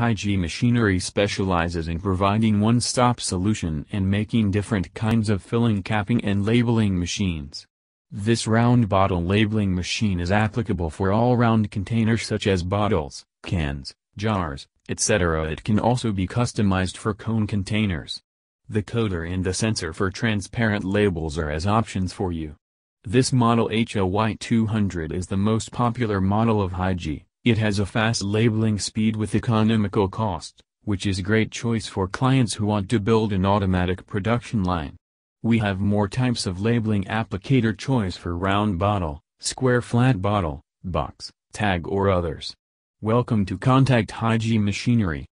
Higee Machinery specializes in providing one-stop solution and making different kinds of filling, capping and labeling machines. This round bottle labeling machine is applicable for all round containers such as bottles, cans, jars, etc. It can also be customized for cone containers. The coder and the sensor for transparent labels are as options for you. This model HOY200 is the most popular model of Higee. It has a fast labeling speed with economical cost, which is a great choice for clients who want to build an automatic production line. We have more types of labeling applicator choice for round bottle, square flat bottle, box, tag or others. Welcome to contact Higee Machinery.